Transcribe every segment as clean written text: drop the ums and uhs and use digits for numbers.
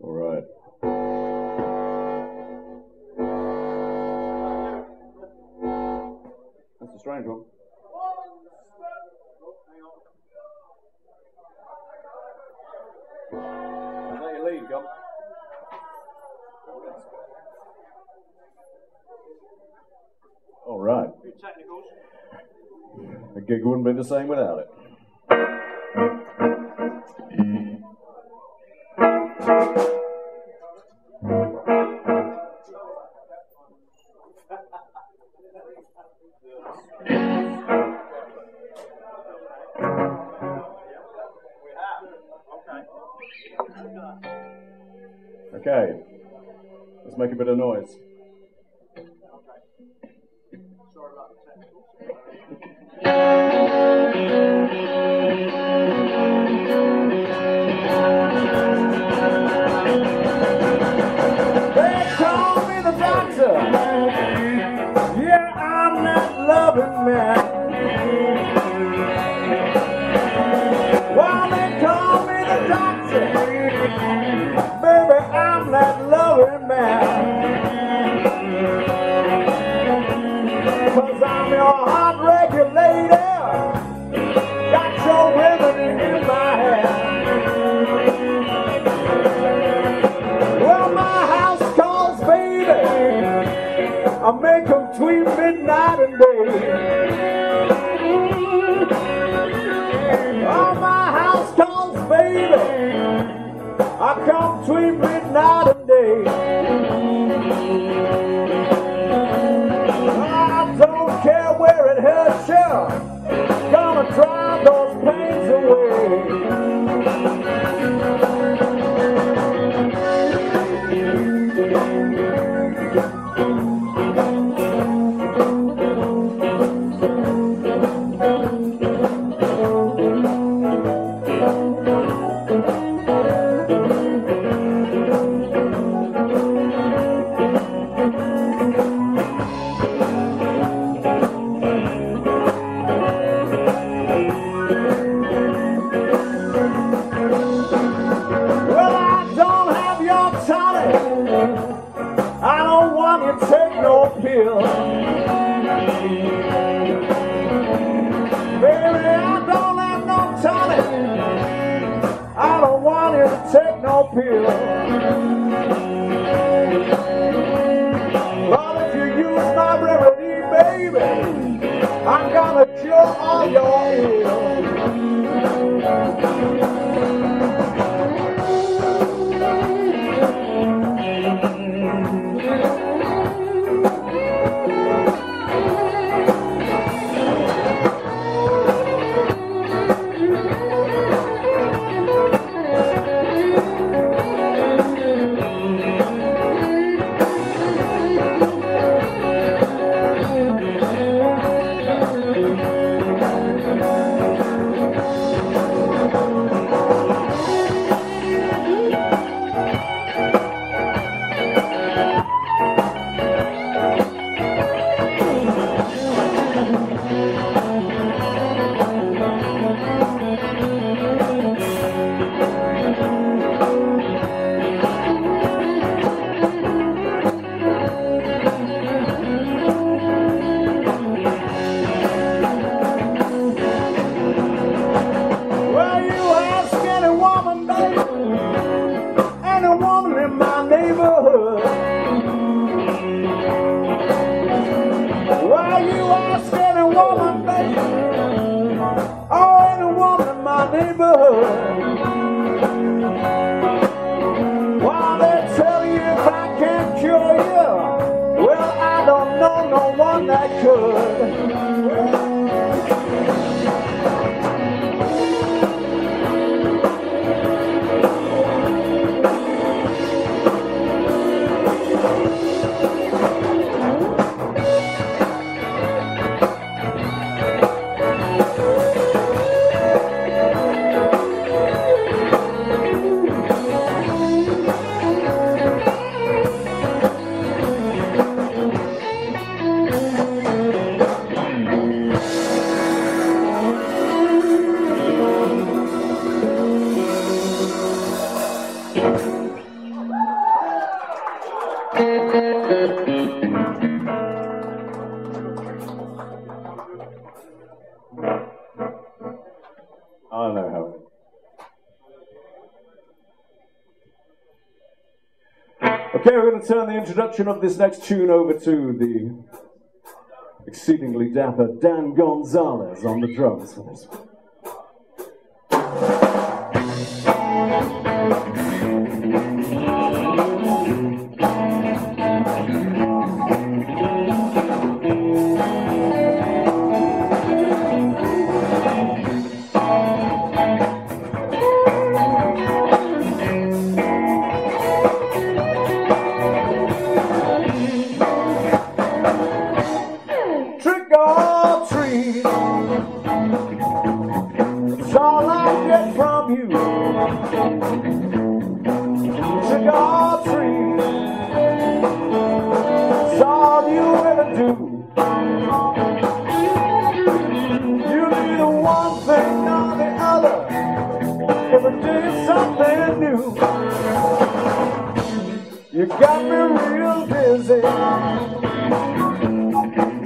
All right. That's a strange one. All right. Technicals. The gig wouldn't be the same without it. Okay, let's make a bit of noise. They call me the doctor. Yeah, I'm not loving man. Why they call me the doctor? Baby, I'm not loving man. 'Cause I'm your heart regulator. I make them tweet midnight and day. Oh, my house calls, baby. I come tweet midnight and day. I don't care where it hurts you. Gonna drive those pains away. Pill. But if you use my remedy, baby, I'm gonna cure all your I don't know how many. Okay, we're going to turn the introduction of this next tune over to the exceedingly dapper Dan Gonzalez on the drums for this one. You got me real busy,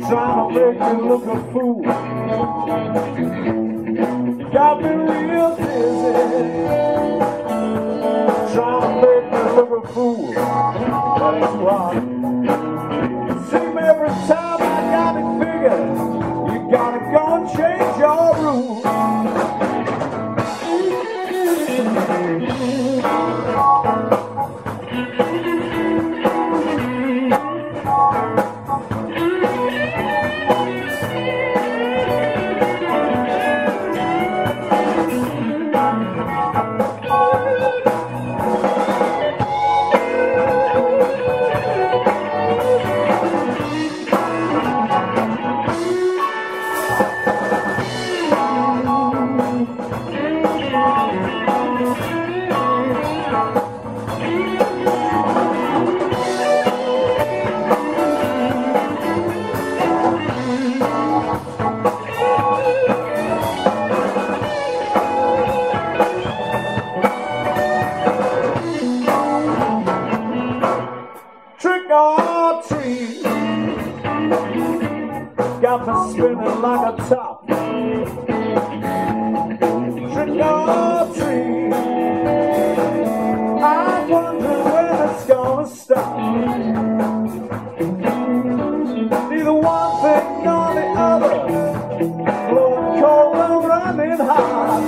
trying to make you look a fool. You got me real busy, trying to make you look a fool. That's why you see me every time I got it figured. You gotta go and change your rules. Got me spinning like a top. Trick or treat, I wonder when it's gonna stop. Neither one thing nor the other, blowing cold and running hot.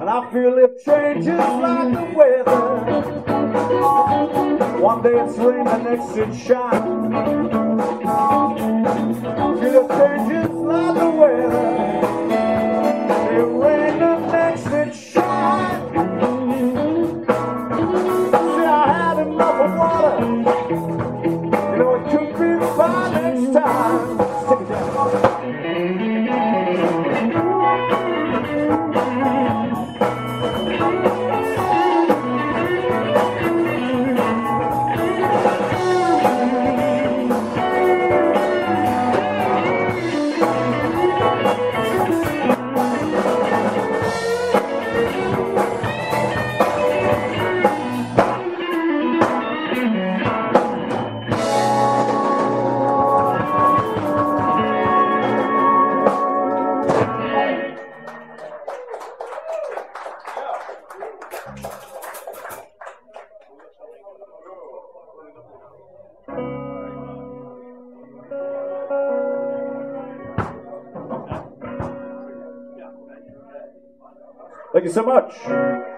And I feel it changes like the weather. One day it's rain, the next it's shine. Feel it changes like the weather. It rain the next it shine. See, I had enough of water. You know it could be fine next time. Let's take it down. Thank you so much.